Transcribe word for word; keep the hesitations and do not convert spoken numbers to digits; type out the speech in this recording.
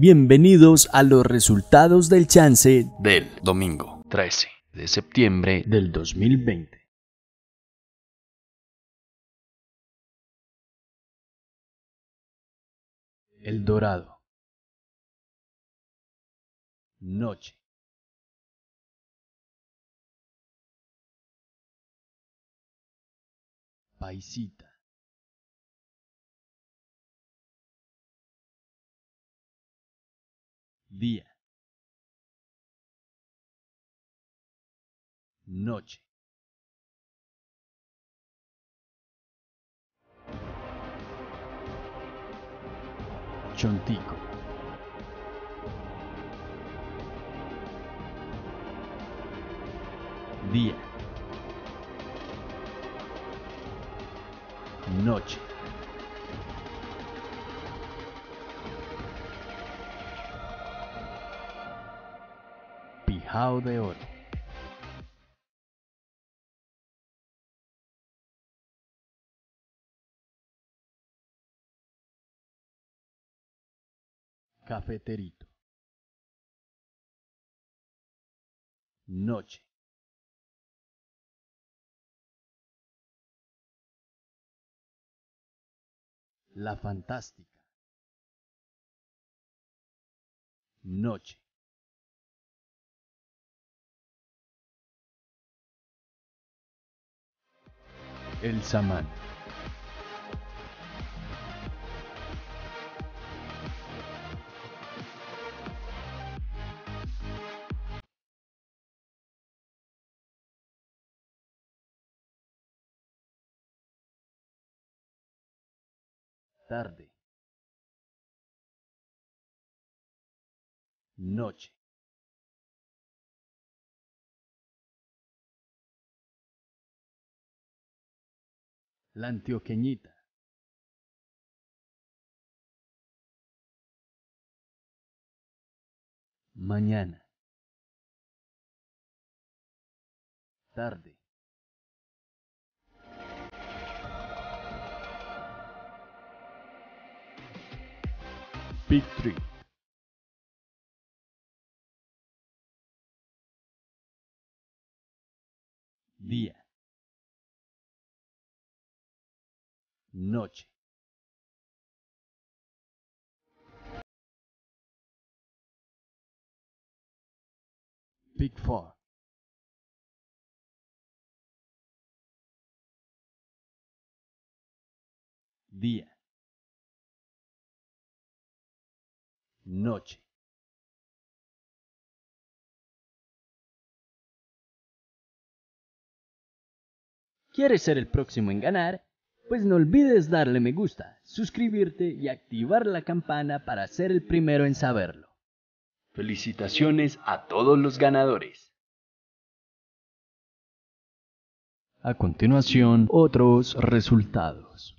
Bienvenidos a los resultados del chance del domingo trece de septiembre del dos mil veinte. El Dorado. Noche. Paisita. Día. Noche. Chontico. Día. Noche. Pijao de oro. Cafeterito. Noche. La Fantástica. Noche. El Samán. Tarde. Noche. La Antioqueñita. Mañana. Tarde. Big Three. Día. Noche. Pick cuatro. Día. Noche. ¿Quieres ser el próximo en ganar? Pues no olvides darle me gusta, suscribirte y activar la campana para ser el primero en saberlo. Felicitaciones a todos los ganadores. A continuación, otros resultados.